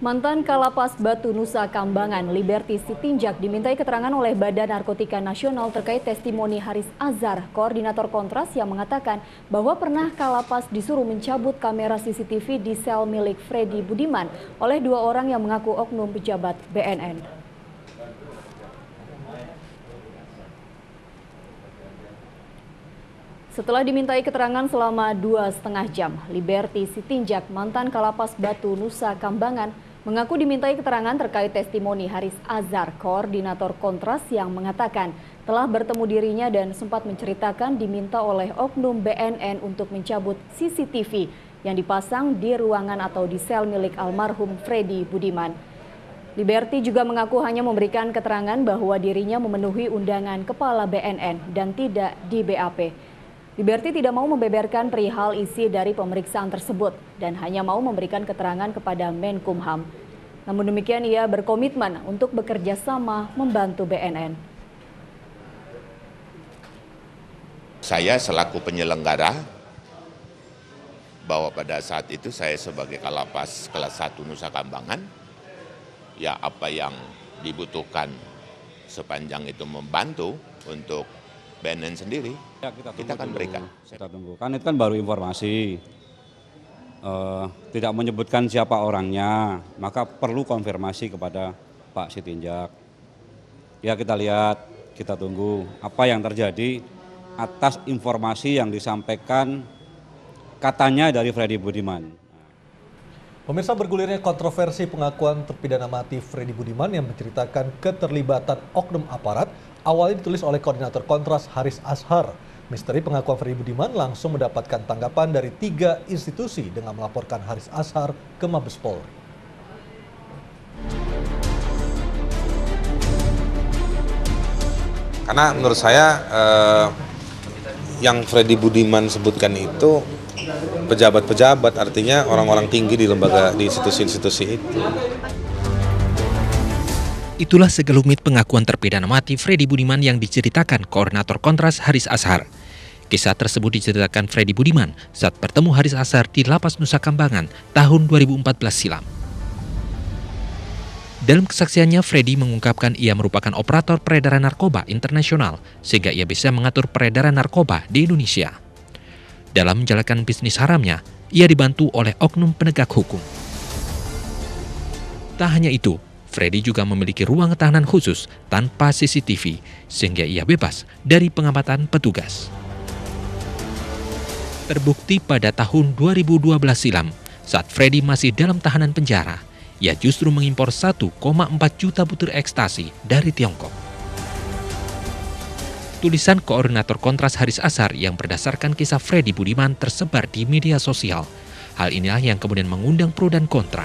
Mantan Kalapas Batu Nusa Kambangan, Liberty Sitinjak, dimintai keterangan oleh Badan Narkotika Nasional terkait testimoni Haris Azhar, koordinator kontras yang mengatakan bahwa pernah Kalapas disuruh mencabut kamera CCTV di sel milik Freddy Budiman oleh dua orang yang mengaku oknum pejabat BNN. Setelah dimintai keterangan selama 2,5 jam, Liberty Sitinjak, mantan Kalapas Batu Nusa Kambangan, mengaku dimintai keterangan terkait testimoni Haris Azhar, koordinator kontras yang mengatakan telah bertemu dirinya dan sempat menceritakan diminta oleh oknum BNN untuk mencabut CCTV yang dipasang di ruangan atau di sel milik almarhum Freddy Budiman. Liberty juga mengaku hanya memberikan keterangan bahwa dirinya memenuhi undangan kepala BNN dan tidak di BAP. Liberty tidak mau membeberkan perihal isi dari pemeriksaan tersebut dan hanya mau memberikan keterangan kepada Menkumham. Namun demikian ia berkomitmen untuk bekerja sama membantu BNN. Saya selaku penyelenggara, bahwa pada saat itu saya sebagai Kalapas kelas 1 Nusa Kambangan, ya apa yang dibutuhkan sepanjang itu membantu untuk BNN sendiri, ya, kita akan berikan. Kita tunggu, kan itu kan baru informasi, tidak menyebutkan siapa orangnya, maka perlu konfirmasi kepada Pak Sitinjak. Ya kita lihat, kita tunggu apa yang terjadi atas informasi yang disampaikan katanya dari Freddy Budiman. Pemirsa, bergulirnya kontroversi pengakuan terpidana mati Freddy Budiman yang menceritakan keterlibatan oknum aparat awalnya ditulis oleh koordinator kontras Haris Azhar. Misteri pengakuan Freddy Budiman langsung mendapatkan tanggapan dari 3 institusi dengan melaporkan Haris Azhar ke Mabespol. Karena menurut saya yang Freddy Budiman sebutkan itu pejabat-pejabat, artinya orang-orang tinggi di lembaga, di institusi-institusi itu. Itulah segelumit pengakuan terpidana mati Freddy Budiman yang diceritakan koordinator kontras Haris Azhar. Kisah tersebut diceritakan Freddy Budiman saat bertemu Haris Azhar di Lapas Nusa Kambangan tahun 2014 silam. Dalam kesaksiannya, Freddy mengungkapkan ia merupakan operator peredaran narkoba internasional sehingga ia bisa mengatur peredaran narkoba di Indonesia. Dalam menjalankan bisnis haramnya, ia dibantu oleh oknum penegak hukum. Tak hanya itu, Freddy juga memiliki ruang tahanan khusus tanpa CCTV, sehingga ia bebas dari pengamatan petugas. Terbukti pada tahun 2012 silam, saat Freddy masih dalam tahanan penjara, ia justru mengimpor 1,4 juta butir ekstasi dari Tiongkok. Tulisan koordinator kontras Haris Azhar yang berdasarkan kisah Freddy Budiman tersebar di media sosial. Hal inilah yang kemudian mengundang pro dan kontra.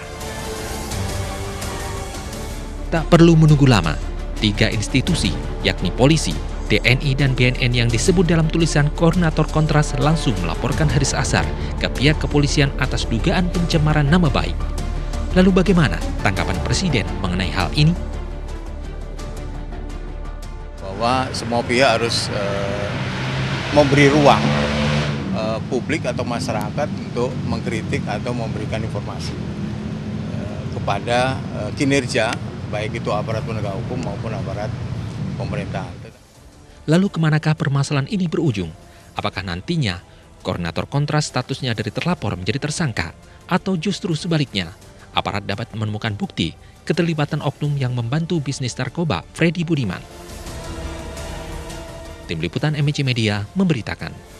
Tak perlu menunggu lama, 3 institusi yakni polisi, TNI, dan BNN yang disebut dalam tulisan koordinator kontras langsung melaporkan Haris Azhar ke pihak kepolisian atas dugaan pencemaran nama baik. Lalu bagaimana tanggapan Presiden mengenai hal ini? Bahwa semua pihak harus memberi ruang publik atau masyarakat untuk mengkritik atau memberikan informasi kepada kinerja, baik itu aparat penegak hukum maupun aparat pemerintah. Lalu kemanakah permasalahan ini berujung? Apakah nantinya koordinator kontras statusnya dari terlapor menjadi tersangka? Atau justru sebaliknya, aparat dapat menemukan bukti keterlibatan oknum yang membantu bisnis narkoba Freddy Budiman? Tim Liputan MNC Media memberitakan.